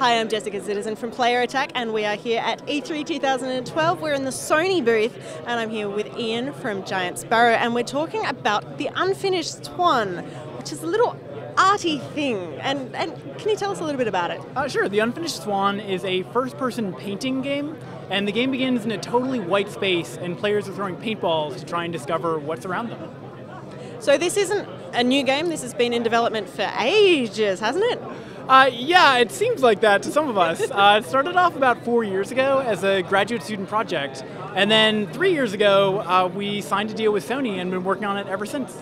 Hi, I'm Jessica Citizen from Player Attack, and we are here at E3 2012. We're in the Sony booth, and I'm here with Ian from Giant Sparrow, and we're talking about The Unfinished Swan, which is a little arty thing. And can you tell us a little bit about it? Sure. The Unfinished Swan is a first-person painting game, and the game begins in a totally white space, and players are throwing paintballs to try and discover what's around them. So this isn't a new game. This has been in development for ages, hasn't it? Yeah, it seems like that to some of us. It started off about 4 years ago as a graduate student project, and then 3 years ago we signed a deal with Sony and been working on it ever since.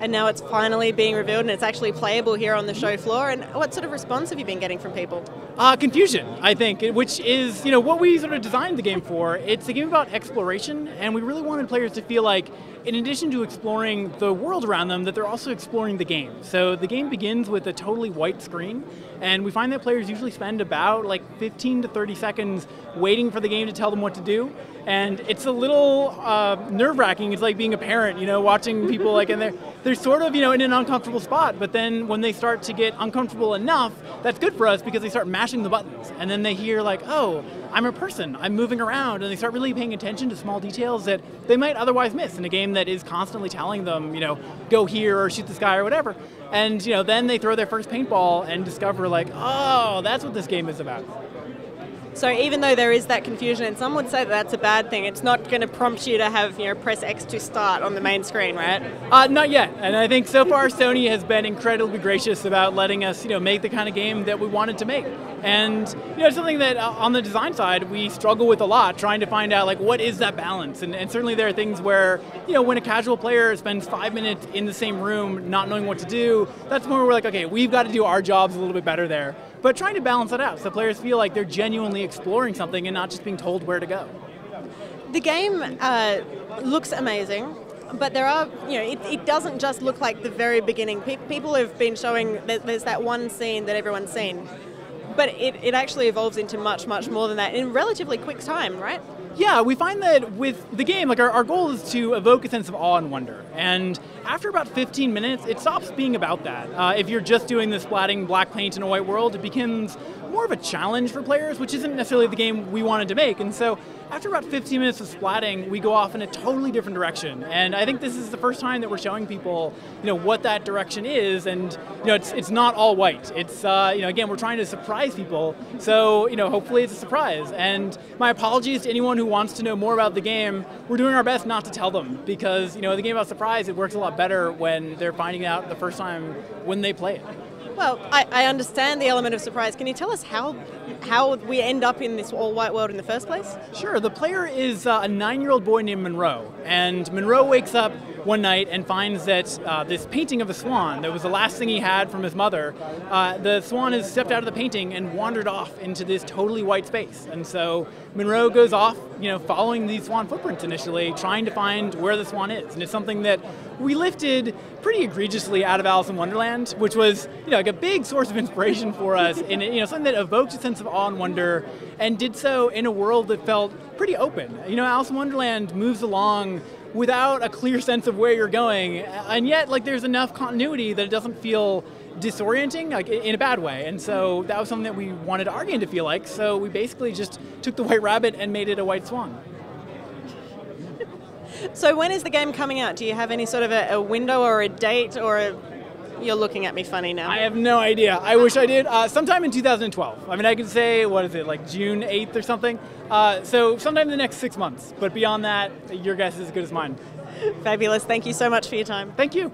And now it's finally being revealed, and it's actually playable here on the show floor. And what sort of response have you been getting from people? Confusion, I think, which is, what we sort of designed the game for. It's a game about exploration, and we really wanted players to feel like, in addition to exploring the world around them, that they're also exploring the game. So the game begins with a totally white screen, and we find that players usually spend about 15 to 30 seconds waiting for the game to tell them what to do. And it's a little nerve-wracking. It's like being a parent, watching people and they're sort of, in an uncomfortable spot. But then when they start to get uncomfortable enough, that's good for us because they start mashing the buttons. And then they hear oh, I'm a person, I'm moving around. And they start really paying attention to small details that they might otherwise miss in a game that is constantly telling them, go here or shoot this guy or whatever. And, then they throw their first paintball and discover oh, that's what this game is about. So even though there is that confusion, and some would say that's a bad thing, it's not going to prompt you to have, press X to start on the main screen, right? Not yet. And I think so far Sony has been incredibly gracious about letting us, make the kind of game that we wanted to make. And, it's something that on the design side we struggle with a lot, trying to find out, what is that balance? And certainly there are things where, when a casual player spends 5 minutes in the same room not knowing what to do, that's when we're like, okay, we've got to do our jobs a little bit better there. But trying to balance it out so players feel like they're genuinely exploring something and not just being told where to go. The game looks amazing, but there are, it doesn't just look like the very beginning. People have been showing, there's that one scene that everyone's seen. But it actually evolves into much, much more than that in relatively quick time, right? Yeah, we find that with the game, our goal is to evoke a sense of awe and wonder. And after about 15 minutes, it stops being about that. If you're just doing the splatting black paint in a white world, it becomes more of a challenge for players, which isn't necessarily the game we wanted to make. And so after about 15 minutes of splatting, we go off in a totally different direction. And I think this is the first time that we're showing people, what that direction is. And, it's not all white. It's, again, we're trying to surprise people. So, hopefully it's a surprise. And my apologies to anyone who wants to know more about the game. We're doing our best not to tell them because, the game about surprise, it works a lot better when they're finding out the first time when they play it. Well, I understand the element of surprise. Can you tell us how we end up in this all-white world in the first place? Sure. The player is a 9-year-old boy named Monroe. And Monroe wakes up one night and finds that this painting of a swan, that was the last thing he had from his mother, the swan has stepped out of the painting and wandered off into this totally white space. And so Monroe goes off, following these swan footprints initially, trying to find where the swan is. And it's something that we lifted pretty egregiously out of Alice in Wonderland, which was, a big source of inspiration for us, and something that evoked a sense of awe and wonder, and did so in a world that felt pretty open. Alice in Wonderland moves along without a clear sense of where you're going, and yet there's enough continuity that it doesn't feel disorienting, in a bad way. And so that was something that we wanted our game to feel like. So we basically just took the white rabbit and made it a white swan. So when is the game coming out? Do you have any sort of a window or a date or a... You're looking at me funny now. I have no idea. I wish I did. Sometime in 2012. I mean, I could say, what is it, June 8th or something? So sometime in the next 6 months. But beyond that, your guess is as good as mine. Fabulous. Thank you so much for your time. Thank you.